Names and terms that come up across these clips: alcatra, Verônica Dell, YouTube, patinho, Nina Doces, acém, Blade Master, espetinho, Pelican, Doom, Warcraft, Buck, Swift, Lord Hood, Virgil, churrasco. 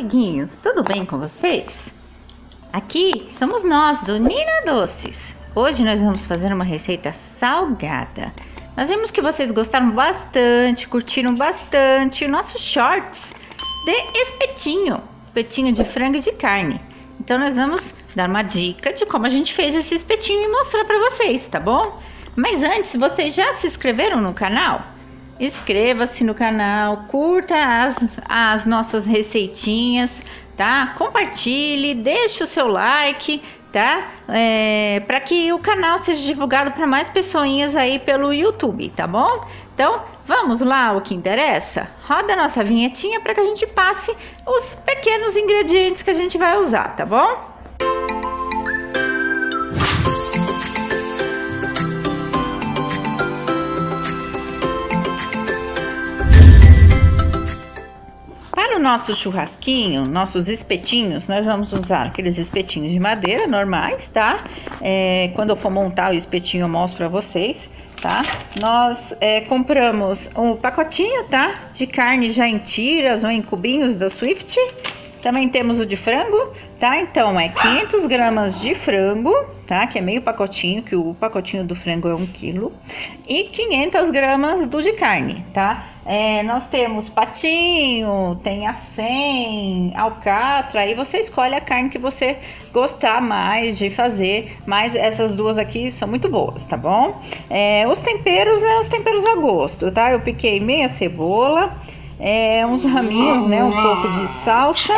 amiguinhos, tudo bem com vocês? Aqui somos nós do Nina Doces. Hoje nós vamos fazer uma receita salgada. Nós vimos que vocês gostaram bastante, curtiram bastante o nosso shorts de espetinho de frango e de carne. Então nós vamos dar uma dica de como a gente fez esse espetinho e mostrar para vocês, tá bom? Mas antes, vocês já se inscreveram no canal? Inscreva-se no canal, curta as nossas receitinhas, tá? Compartilhe, deixe o seu like, tá? Para que o canal seja divulgado para mais pessoinhas aí pelo YouTube, tá bom? Então, vamos lá, o que interessa? Roda a nossa vinhetinha para que a gente passe os pequenos ingredientes que a gente vai usar, tá bom? Nosso churrasquinho, nossos espetinhos, nós vamos usar aqueles espetinhos de madeira normais, tá? Quando eu for montar o espetinho eu mostro pra vocês, tá? Nós compramos um pacotinho, tá? De carne já em tiras ou em cubinhos da Swift. Também temos o de frango, tá? Então é 500 gramas de frango, tá? Que é meio pacotinho, que o pacotinho do frango é 1 kg. E 500 gramas do de carne, tá? Nós temos patinho, tem acém, alcatra, aí você escolhe a carne que você gostar mais de fazer, mas essas duas aqui são muito boas, tá bom? Os temperos, os temperos a gosto, tá? Eu piquei meia cebola, uns raminhos, né? Um pouco de salsa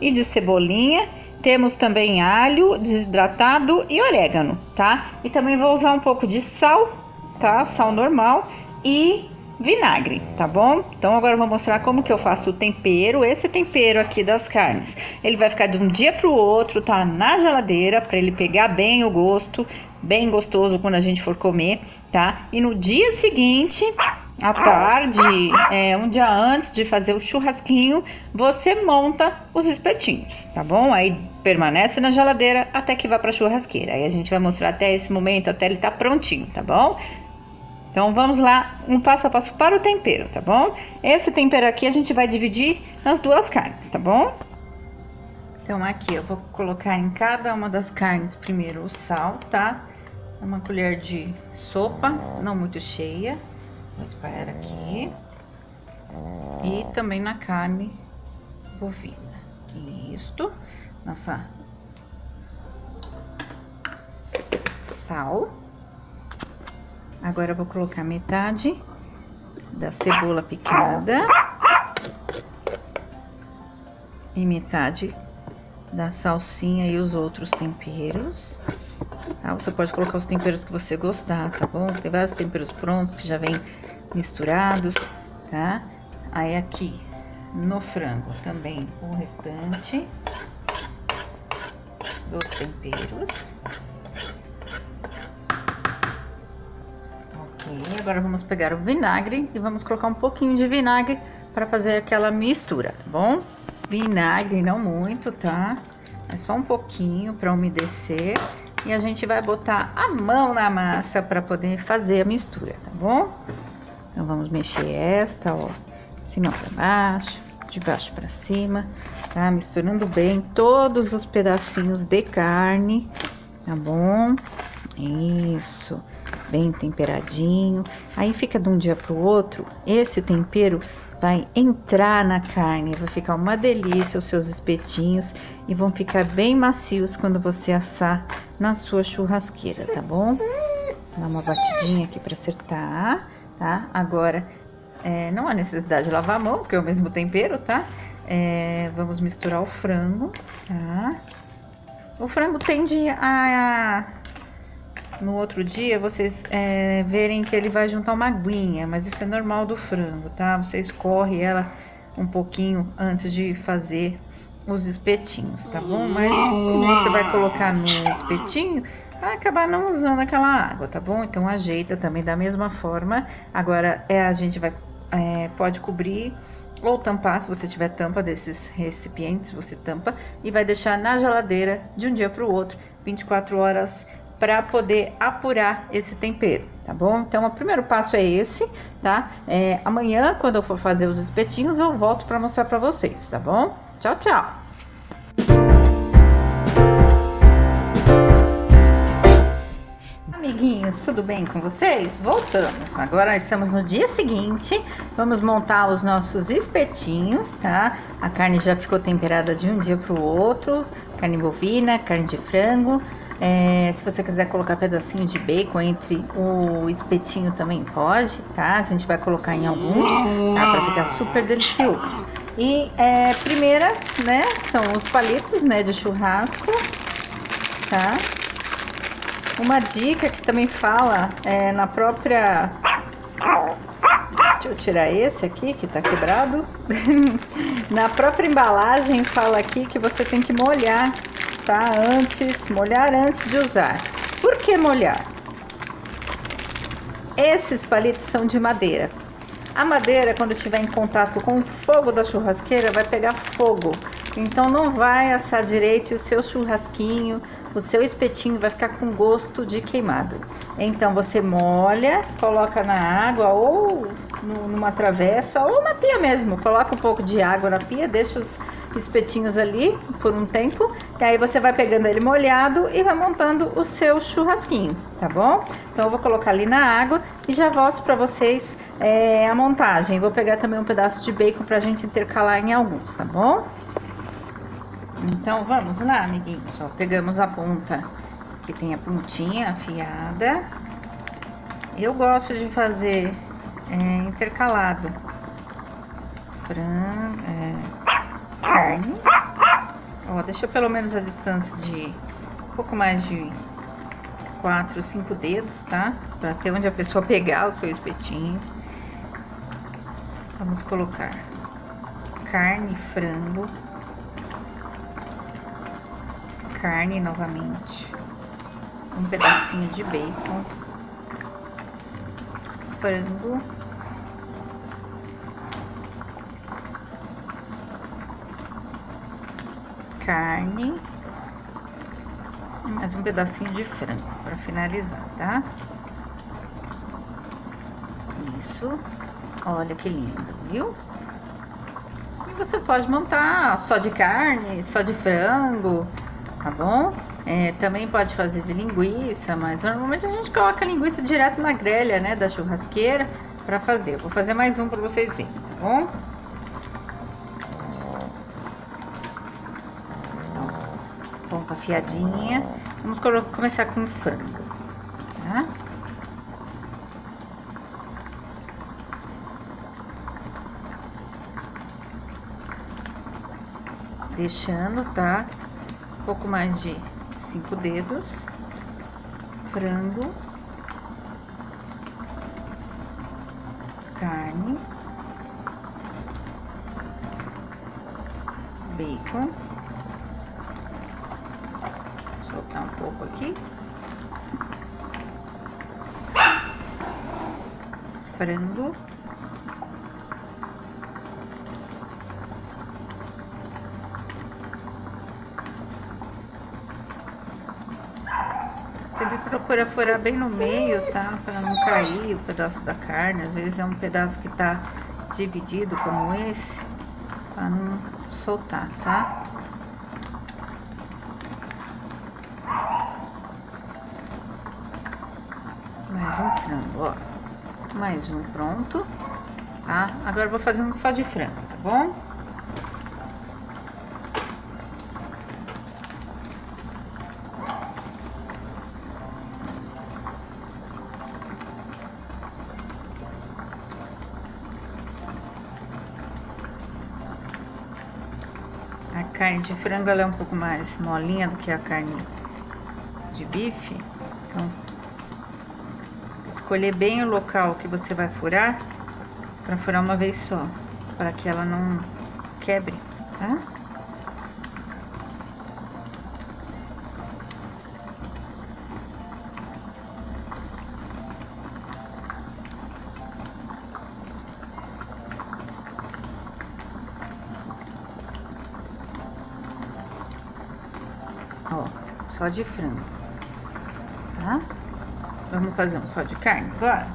e de cebolinha. Temos também alho desidratado e orégano, tá? E também vou usar um pouco de sal, tá? Sal normal e vinagre, tá bom? Então agora eu vou mostrar como que eu faço o tempero. Esse tempero aqui das carnes, ele vai ficar de um dia pro outro, tá? Na geladeira, para ele pegar bem o gosto, bem gostoso quando a gente for comer, tá? E no dia seguinte, à tarde, um dia antes de fazer o churrasquinho, você monta os espetinhos, tá bom? Aí permanece na geladeira até que vá pra churrasqueira. Aí a gente vai mostrar até esse momento, até ele tá prontinho, tá bom? Então vamos lá, um passo a passo para o tempero, tá bom? Esse tempero aqui a gente vai dividir nas duas carnes, tá bom? Então aqui eu vou colocar em cada uma das carnes primeiro o sal, tá? Uma colher de sopa, não muito cheia. Vou espalhar aqui. E também na carne bovina. Isto. Nossa. Sal. Agora eu vou colocar metade da cebola picada. E metade da salsinha e os outros temperos. Tá? Você pode colocar os temperos que você gostar, tá bom? Tem vários temperos prontos que já vem misturados, tá? Aí aqui no frango também o restante dos temperos. Ok, agora vamos pegar o vinagre e vamos colocar um pouquinho de vinagre para fazer aquela mistura, tá bom? Vinagre não muito, tá? É só um pouquinho para umedecer. E a gente vai botar a mão na massa para poder fazer a mistura, tá bom? Então vamos mexer esta, ó, de cima para baixo, de baixo para cima, tá? Misturando bem todos os pedacinhos de carne, tá bom? Isso, bem temperadinho. Aí fica de um dia pro outro, esse tempero vai entrar na carne, vai ficar uma delícia os seus espetinhos e vão ficar bem macios quando você assar na sua churrasqueira, tá bom? Dá uma batidinha aqui pra acertar, tá? Agora, não há necessidade de lavar a mão, porque é o mesmo tempero, tá? Vamos misturar o frango, tá? O frango tende a... No outro dia, vocês verem que ele vai juntar uma aguinha, mas isso é normal do frango, tá? Você escorre ela um pouquinho antes de fazer os espetinhos, tá bom? Mas como você vai colocar no espetinho, vai acabar não usando aquela água, tá bom? Então, ajeita também da mesma forma. Agora, a gente vai pode cobrir ou tampar, se você tiver tampa desses recipientes, você tampa e vai deixar na geladeira de um dia para o outro, 24 horas para poder apurar esse tempero, tá bom? Então, o primeiro passo é esse, tá? Amanhã, quando eu for fazer os espetinhos, eu volto para mostrar para vocês, tá bom? Tchau, tchau! Amiguinhos, tudo bem com vocês? Voltamos. Agora estamos no dia seguinte. Vamos montar os nossos espetinhos, tá? A carne já ficou temperada de um dia para o outro. Carne bovina, carne de frango. Se você quiser colocar pedacinho de bacon entre o espetinho também pode, tá? A gente vai colocar em alguns, tá? Para ficar super delicioso. E primeira, né? São os palitos, né? Do churrasco, tá? Uma dica que também fala na própria... Deixa eu tirar esse aqui, que tá quebrado. Na própria embalagem fala aqui que você tem que molhar, tá? Molhar antes de usar. Por que molhar? Esses palitos são de madeira. A madeira, quando estiver em contato com o fogo da churrasqueira, vai pegar fogo. Então não vai assar direito e o seu churrasquinho... O seu espetinho vai ficar com gosto de queimado. Então você molha, coloca na água ou numa travessa ou na pia mesmo. Coloca um pouco de água na pia, deixa os espetinhos ali por um tempo. E aí você vai pegando ele molhado e vai montando o seu churrasquinho, tá bom? Então eu vou colocar ali na água e já mostro pra vocês a montagem. Vou pegar também um pedaço de bacon pra gente intercalar em alguns, tá bom? Então, vamos lá, amiguinhos. Ó, pegamos a ponta, que tem a pontinha afiada. Eu gosto de fazer intercalado. Carne. Ó, deixa pelo menos a distância de um pouco mais de 4, 5 dedos, tá? Pra ter onde a pessoa pegar o seu espetinho. Vamos colocar carne, frango. Carne novamente, um pedacinho de bacon, frango, carne, mais um pedacinho de frango para finalizar, tá? Isso, olha que lindo, viu? E você pode montar só de carne, só de frango. Tá bom? Também pode fazer de linguiça, mas normalmente a gente coloca a linguiça direto na grelha, né, da churrasqueira pra fazer. Eu vou fazer mais um pra vocês verem, tá bom? Então, ponta afiadinha. Vamos começar com o frango, tá? Deixando, tá? Um pouco mais de 5 dedos, frango, carne, bacon, soltar um pouco aqui, frango, procura furar bem no meio, tá? Para não cair o pedaço da carne. Às vezes é um pedaço que tá dividido, como esse, para não soltar, tá? Mais um frango, ó. Mais um pronto, tá? Agora eu vou fazer um só de frango, tá bom? A carne de frango ela é um pouco mais molinha do que a carne de bife, então escolher bem o local que você vai furar, para furar uma vez só, para que ela não quebre, tá? Ó, só de frango, tá? Vamos fazer um só de carne agora?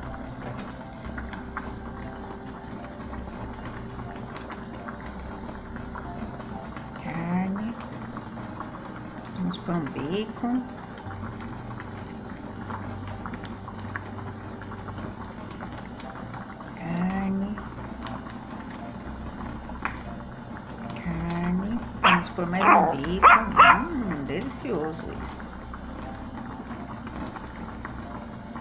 com bacon. Carne. Vamos por mais um bacon. Delicioso isso.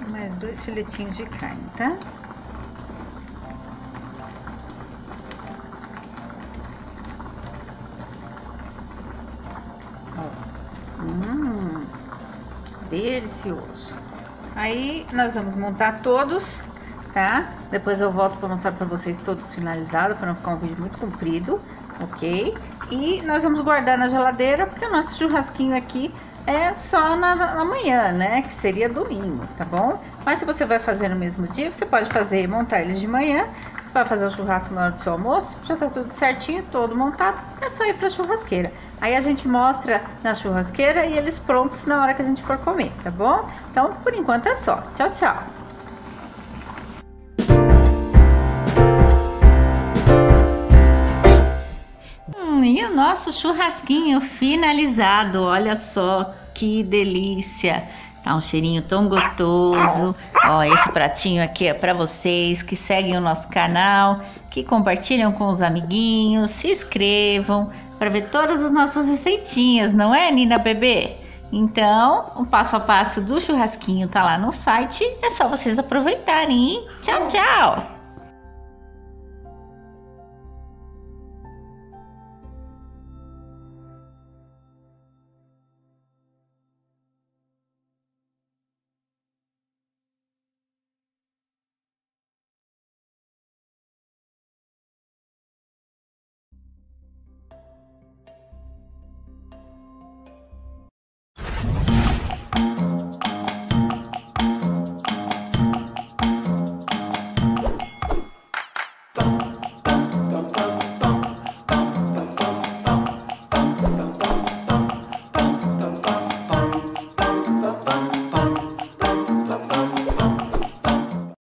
Mais 2 filetinhos de carne, tá? Delicioso. Aí nós vamos montar todos, tá? Depois eu volto para mostrar para vocês todos finalizados, para não ficar um vídeo muito comprido, ok? E nós vamos guardar na geladeira, porque o nosso churrasquinho aqui é só na manhã, né? Que seria domingo, tá bom? Mas se você vai fazer no mesmo dia, você pode fazer, montar eles de manhã. Você vai fazer o churrasco na hora do seu almoço, já tá tudo certinho, todo montado. É só ir pra churrasqueira. Aí a gente mostra na churrasqueira e eles prontos na hora que a gente for comer, tá bom? Então, por enquanto é só. Tchau, tchau! E o nosso churrasquinho finalizado, olha só que delícia! Tá um cheirinho tão gostoso. Ó, esse pratinho aqui é para vocês que seguem o nosso canal, que compartilham com os amiguinhos, se inscrevam para ver todas as nossas receitinhas, não é, Nina Bebê? Então, o passo a passo do churrasquinho tá lá no site, é só vocês aproveitarem, hein? Tchau, tchau!